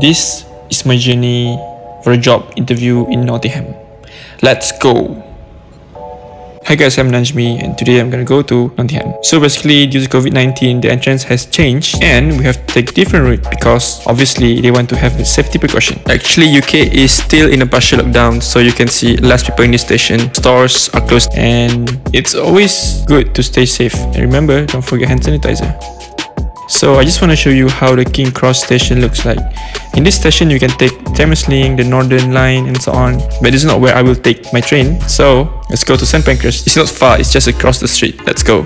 This is my journey for a job interview in Nottingham. Let's go! Hi guys, I'm Najmi and today I'm gonna go to Nottingham. So basically, due to COVID-19, the entrance has changed and we have to take different route because obviously they want to have the safety precaution. Actually, UK is still in a partial lockdown, so you can see less people in this station. Stores are closed and it's always good to stay safe. And remember, don't forget hand sanitizer. So I just want to show you how the King Cross Station looks like. In this station, you can take Thameslink, the Northern Line and so on. But this is not where I will take my train. So let's go to St Pancras. It's not far, it's just across the street. Let's go.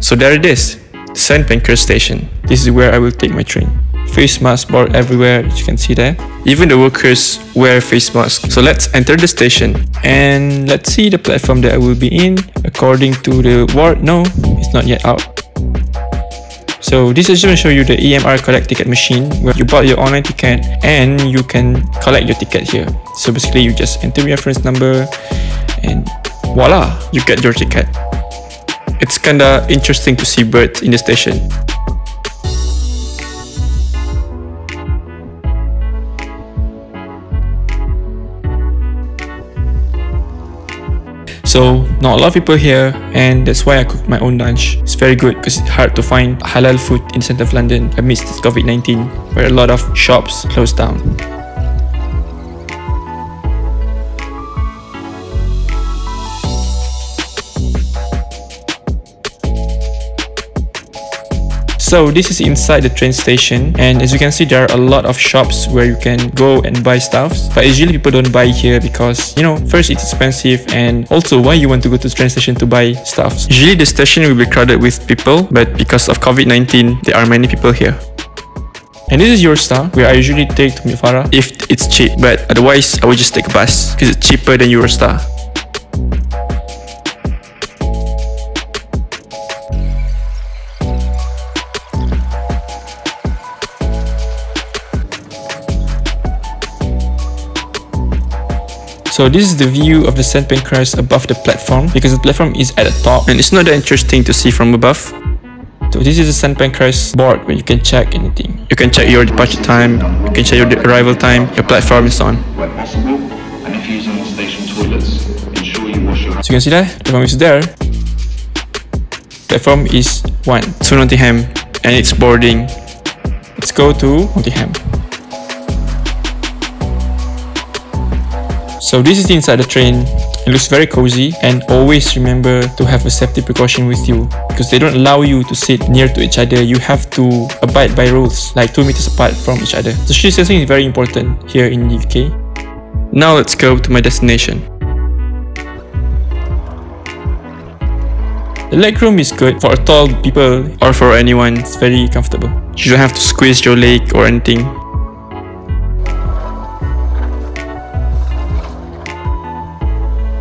So there it is, St Pancras Station. This is where I will take my train. Face masks are everywhere, as you can see there. Even the workers wear face masks. So let's enter the station. And let's see the platform that I will be in. According to the ward, no, it's not yet out. So this is going to show you the EMR collect ticket machine where you bought your online ticket and you can collect your ticket here. So basically you just enter your reference number and voila, you get your ticket. It's kinda interesting to see birds in the station. So not a lot of people here and that's why I cook my own lunch. It's very good because it's hard to find halal food in the centre of London amidst this COVID-19 where a lot of shops closed down. So this is inside the train station and as you can see there are a lot of shops where you can go and buy stuffs, but usually people don't buy here because, you know, first it's expensive and also why you want to go to the train station to buy stuffs. Usually the station will be crowded with people, but because of COVID-19 there are many people here. And this is Eurostar where I usually take to Mifara if it's cheap, but otherwise I would just take a bus because it's cheaper than Eurostar. So this is the view of the St Pancras above the platform because the platform is at the top and it's not that interesting to see from above. So this is the St Pancras board where you can check anything. You can check your departure time, you can check your arrival time, your platform and so on. Where possible, and if using the station toilets, ensure you wash your... So you can see that, the platform is there. Platform is 1, so Nottingham, and it's boarding. Let's go to Nottingham. So this is inside the train, it looks very cozy and always remember to have a safety precaution with you because they don't allow you to sit near to each other, you have to abide by rules like 2 meters apart from each other. Social distancing is very important here in the UK. Now let's go to my destination. The legroom is good for tall people or for anyone, it's very comfortable. You don't have to squeeze your leg or anything.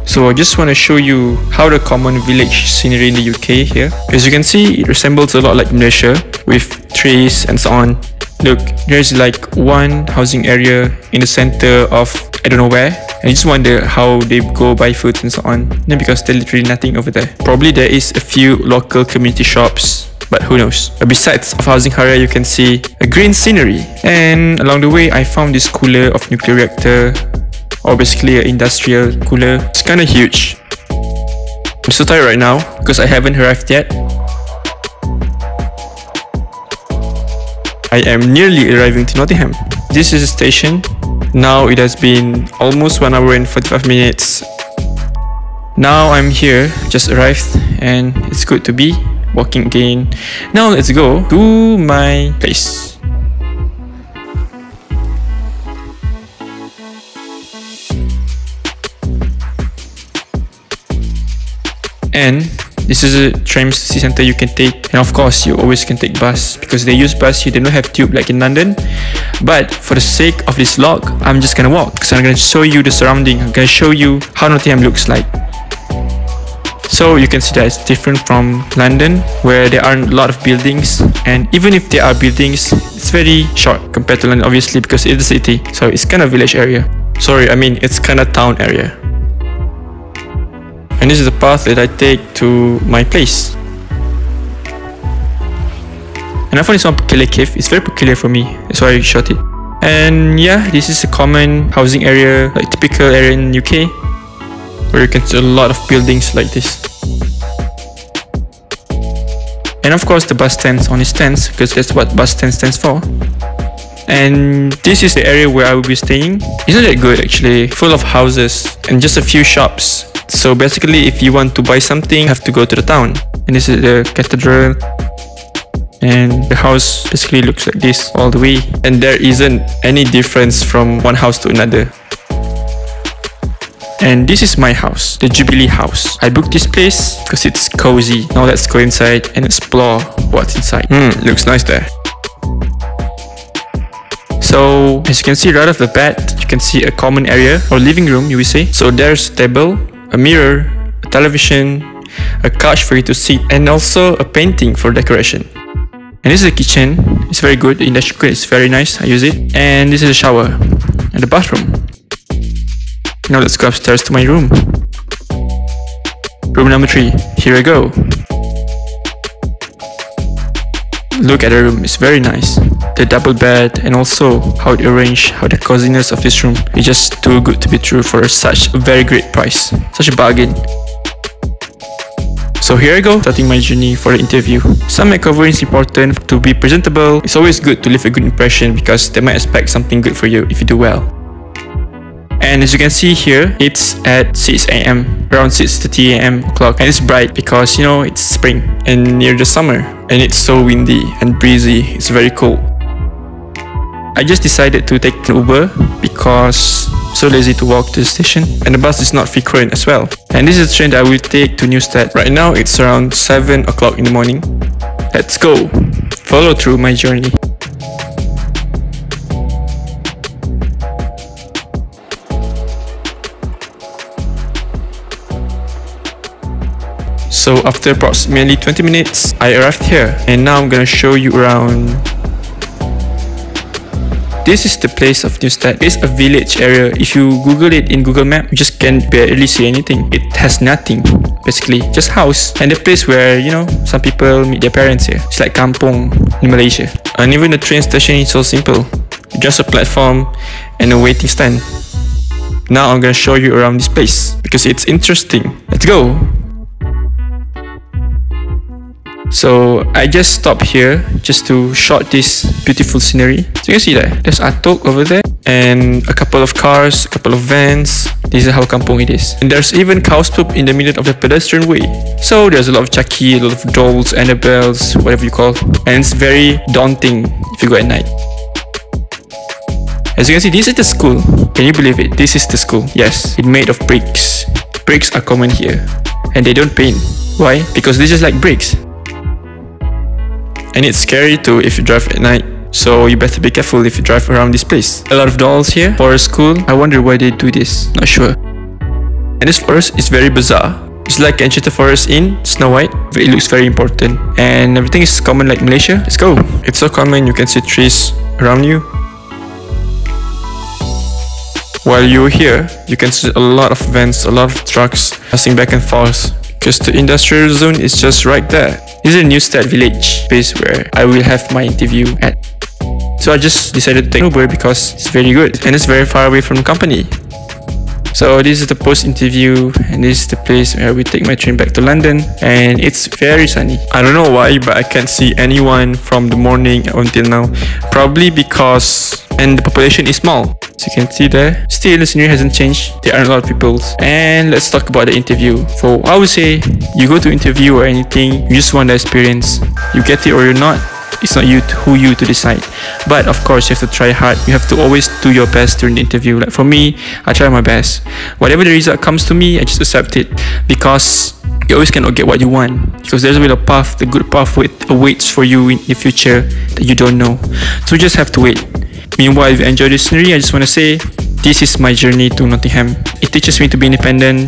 So I just want to show you how the common village scenery in the UK here. As you can see, it resembles a lot like Malaysia with trees and so on. Look, there's like one housing area in the center of I don't know where. I just wonder how they go buy food and so on. No, because there's literally nothing over there. Probably there is a few local community shops, but who knows. But besides of housing area, you can see a green scenery. And along the way, I found this cooler of nuclear reactor. Or basically an industrial cooler. It's kind of huge. I'm so tired right now because I haven't arrived yet. I am nearly arriving to Nottingham. This is the station. Now it has been almost 1 hour and 45 minutes. Now I'm here, just arrived and it's good to be walking again. Now let's go to my place. And this is a tram city centre you can take, and of course you always can take bus because they use bus here, they don't have tube like in London. But for the sake of this vlog, I'm just gonna walk because I'm gonna show you the surrounding, I'm gonna show you how Nottingham looks like. So you can see that it's different from London where there aren't a lot of buildings, and even if there are buildings, it's very short compared to London obviously because it's a city, so it's kind of village area. Sorry, I mean it's kind of town area. And this is the path that I take to my place. And I found this one peculiar cave, it's very peculiar for me, that's why I shot it. And yeah, this is a common housing area, like typical area in the UK, where you can see a lot of buildings like this. And of course the bus stands on its stands, because that's what bus stand stands for. And this is the area where I will be staying. It's not that good actually, full of houses and just a few shops. So basically if you want to buy something, you have to go to the town. And this is the cathedral. And the house basically looks like this all the way. And there isn't any difference from one house to another. And this is my house, the Jubilee house. I booked this place because it's cozy. Now let's go inside and explore what's inside. Looks nice there. So as you can see right off the bat, you can see a common area or living room, you will say. So there's a table, a mirror, a television, a couch for you to sit, and also a painting for decoration. And this is the kitchen. It's very good. The industrial cooker is very nice. I use it. And this is the shower and the bathroom. Now let's go upstairs to my room. Room number 3. Here I go. Look at the room. It's very nice. The double bed and also how it arranged, how the coziness of this room is just too good to be true for such a very great price. Such a bargain. So here I go, starting my journey for the interview. Some makeover is important to be presentable. It's always good to leave a good impression because they might expect something good for you if you do well. And as you can see here, it's at 6 AM, around 6:30 AM. And it's bright because, you know, it's spring and near the summer. And it's so windy and breezy. It's very cold. I just decided to take an Uber because I'm so lazy to walk to the station, and the bus is not frequent as well. And this is the train that I will take to Newstead. Right now it's around 7 o'clock in the morning. Let's go! Follow through my journey. So after approximately 20 minutes, I arrived here, and now I'm gonna show you around. This is the place of Newstead. It's a village area. If you Google it in Google Map, you just can barely see anything. It has nothing, basically. Just house. And the place where, you know, some people meet their parents here. It's like kampung in Malaysia. And even the train station is so simple. Just a platform and a waiting stand. Now I'm gonna show you around this place because it's interesting. Let's go! So I just stopped here just to shot this beautiful scenery. So you can see that there's Atok over there, and a couple of cars, a couple of vans. This is how kampung it is. And there's even cow's poop in the middle of the pedestrian way. So there's a lot of Chucky, a lot of dolls, Annabelles, whatever you call. And it's very daunting if you go at night. As you can see, this is the school. Can you believe it? This is the school. Yes, it's made of bricks. Bricks are common here. And they don't paint. Why? Because they're just like bricks. And it's scary too if you drive at night, so you better be careful if you drive around this place. A lot of dolls here for a school. I wonder why they do this, not sure. And this forest is very bizarre. It's like Enchanted Forest in Snow White. It looks very important, and everything is common like Malaysia. Let's go. It's so common you can see trees around you. While you're here, you can see a lot of vans, a lot of trucks passing back and forth. Because the industrial zone is just right there. This is a Newstead village place where I will have my interview at. So I just decided to take Uber because it's very good and it's very far away from the company. So this is the post interview, and this is the place where I will take my train back to London. And it's very sunny. I don't know why, but I can't see anyone from the morning until now. Probably because the population is small. As you can see there, still the scenery hasn't changed. There aren't a lot of people. And let's talk about the interview. So I would say, you go to interview or anything, you just want the experience. You get it or you're not. It's not you to decide. But of course, you have to try hard. You have to always do your best during the interview. Like for me, I try my best. Whatever the result comes to me, I just accept it. Because you always cannot get what you want. Because there's a bit of path, the good path awaits for you in the future that you don't know. So you just have to wait. Meanwhile, if you enjoy this scenery, I just want to say, this is my journey to Nottingham. It teaches me to be independent,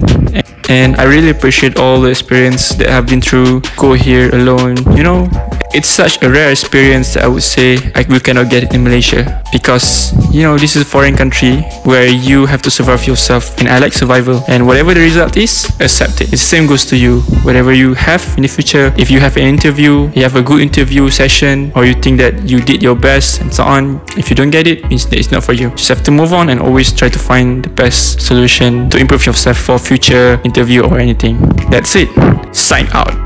and I really appreciate all the experience that I've been through. Go here alone, you know. It's such a rare experience that I would say we cannot get it in Malaysia, because you know, this is a foreign country where you have to survive yourself, and I like survival, and whatever the result is, accept it. The same goes to you. Whatever you have in the future, if you have an interview, you have a good interview session, or you think that you did your best and so on, if you don't get it, it's not for you. Just have to move on and always try to find the best solution to improve yourself for future interview or anything. That's it. Sign out.